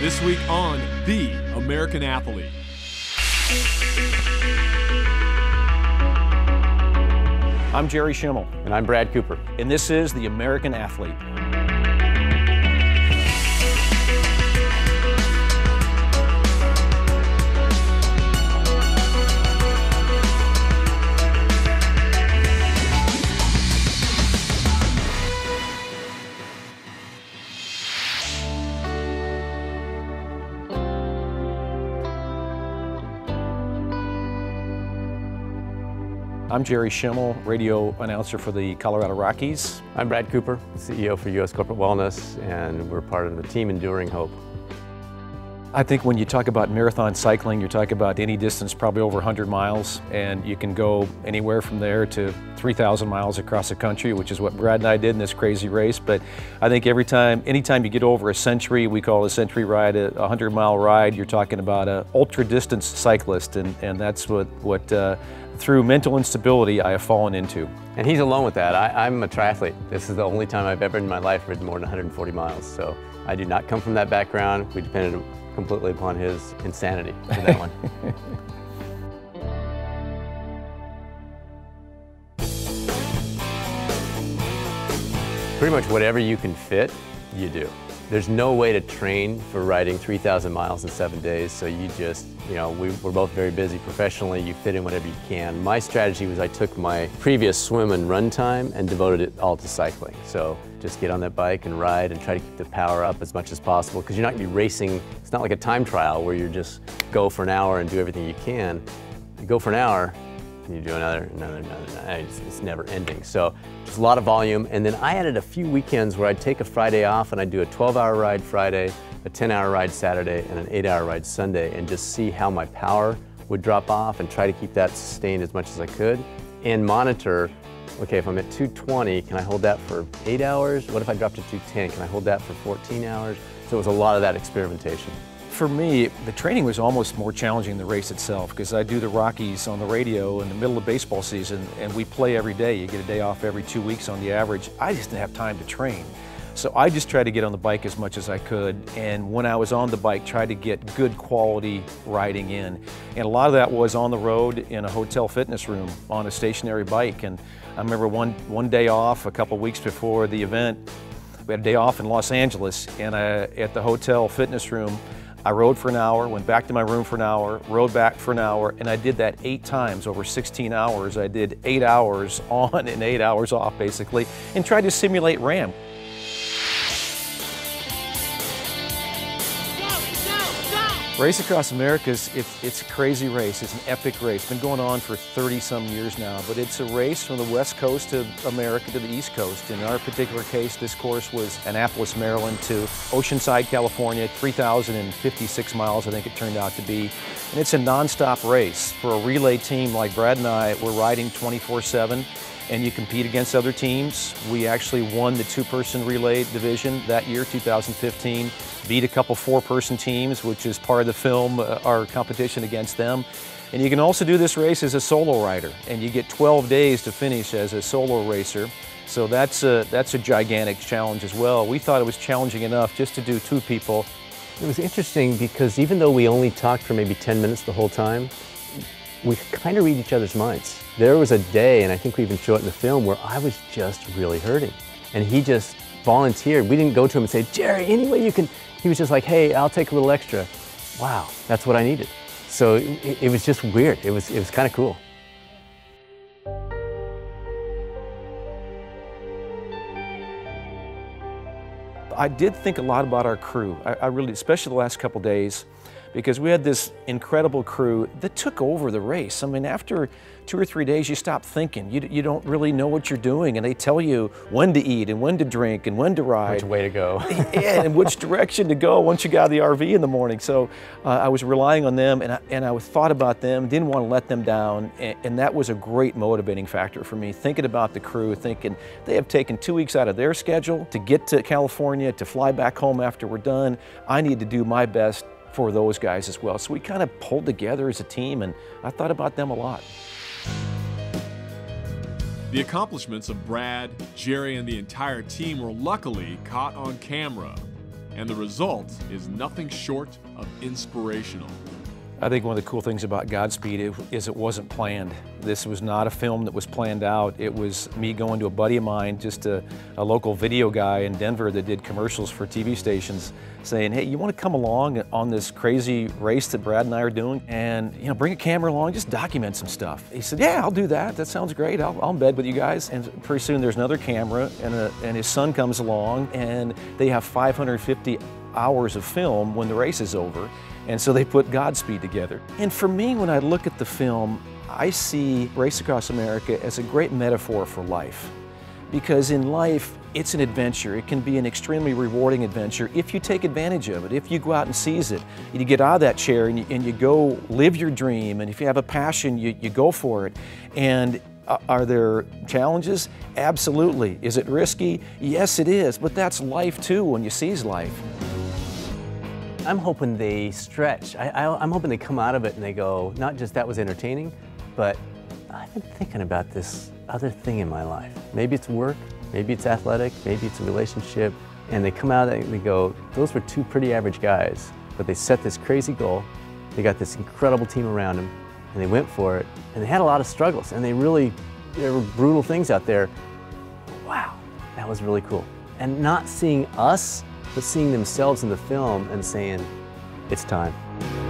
This week on The American Athlete. I'm Jerry Schemmel. And I'm Brad Cooper. And this is The American Athlete. I'm Jerry Schemmel, radio announcer for the Colorado Rockies. I'm Brad Cooper, CEO for U.S. Corporate Wellness, and we're part of the Team Enduring Hope. I think when you talk about marathon cycling, you're talking about any distance probably over 100 miles, and you can go anywhere from there to 3,000 miles across the country, which is what Brad and I did in this crazy race. But I think anytime you get over a century, we call a century ride a 100-mile ride, you're talking about an ultra-distance cyclist, and that's what through mental instability I have fallen into. And he's alone with that. I'm a triathlete. This is the only time I've ever in my life ridden more than 140 miles, so I do not come from that background. We depended completely upon his insanity for that one. Pretty much whatever you can fit, you do. There's no way to train for riding 3,000 miles in 7 days, so you just, we're both very busy professionally. You fit in whatever you can. My strategy was I took my previous swim and run time and devoted it all to cycling. So just get on that bike and ride and try to keep the power up as much as possible, because you're not going to be racing. It's not like a time trial where you just go for an hour and do everything you can. You go for an hour and you do another. It's never ending. So just a lot of volume. And then I added a few weekends where I'd take a Friday off and I'd do a 12-hour ride Friday, a 10-hour ride Saturday, and an 8-hour ride Sunday, and just see how my power would drop off and try to keep that sustained as much as I could and monitor. Okay, if I'm at 220, can I hold that for 8 hours? What if I drop to 210? Can I hold that for 14 hours? So it was a lot of that experimentation. For me, the training was almost more challenging than the race itself, because I do the Rockies on the radio in the middle of baseball season, and we play every day. You get a day off every 2 weeks on the average. I just didn't have time to train. So I just tried to get on the bike as much as I could, and when I was on the bike, tried to get good quality riding in. And a lot of that was on the road in a hotel fitness room on a stationary bike. And I remember one day off a couple weeks before the event, we had a day off in Los Angeles, and at the hotel fitness room, I rode for an hour, went back to my room for an hour, rode back for an hour, and I did that 8 times over 16 hours. I did 8 hours on and 8 hours off, basically, and tried to simulate RAM. Race Across America, it's a crazy race. It's an epic race. It's been going on for 30-some years now, but it's a race from the West Coast of America to the East Coast. In our particular case, this course was Annapolis, Maryland to Oceanside, California, 3,056 miles, I think it turned out to be. And it's a nonstop race. For a relay team like Brad and I, we're riding 24/7, and you compete against other teams. We actually won the 2-person relay division that year, 2015. Beat a couple 4-person teams, which is part of the film, our competition against them. And you can also do this race as a solo rider, and you get 12 days to finish as a solo racer. So that's a gigantic challenge as well. We thought it was challenging enough just to do 2 people. It was interesting because even though we only talked for maybe 10 minutes the whole time, we kind of read each other's minds. There was a day, and I think we even show it in the film, where I was just really hurting. And he just volunteered. We didn't go to him and say, Jerry, any way you can. He was just like, hey, I'll take a little extra. Wow, that's what I needed. So it was just weird. It was kind of cool. I did think a lot about our crew. I really, especially the last couple days, because we had this incredible crew that took over the race. I mean, after 2 or 3 days, you stop thinking. You don't really know what you're doing, and they tell you when to eat and when to drink and when to ride. Which way to go. And which direction to go once you got out of the RV in the morning. So I was relying on them, and I thought about them, didn't want to let them down, and that was a great motivating factor for me, thinking about the crew, thinking they have taken 2 weeks out of their schedule to get to California, to fly back home after we're done. I need to do my best for those guys as well. So we kind of pulled together as a team, and I thought about them a lot. The accomplishments of Brad, Jerry, and the entire team were luckily caught on camera. and the result is nothing short of inspirational. I think one of the cool things about Godspeed is it wasn't planned. This was not a film that was planned out. It was me going to a buddy of mine, just a local video guy in Denver that did commercials for TV stations, saying, hey, you want to come along on this crazy race that Brad and I are doing? And, you know, bring a camera along, just document some stuff. He said, yeah, I'll do that. That sounds great. I'll embed with you guys. And pretty soon there's another camera, and his son comes along, and they have 550 hours of film when the race is over. And so they put Godspeed together. And for me, when I look at the film, I see Race Across America as a great metaphor for life. Because in life, it's an adventure. It can be an extremely rewarding adventure if you take advantage of it, if you go out and seize it. You get out of that chair and you go live your dream. And if you have a passion, you go for it. And are there challenges? Absolutely. Is it risky? Yes, it is. But that's life too, when you seize life. I'm hoping they stretch. I'm hoping they come out of it and they go, not just that was entertaining, but I've been thinking about this other thing in my life. Maybe it's work, maybe it's athletic, maybe it's a relationship. And they come out and they go, those were two pretty average guys, but they set this crazy goal. They got this incredible team around them and they went for it. And they had a lot of struggles and there were brutal things out there. Wow, that was really cool. And not seeing us, but seeing themselves in the film and saying, it's time.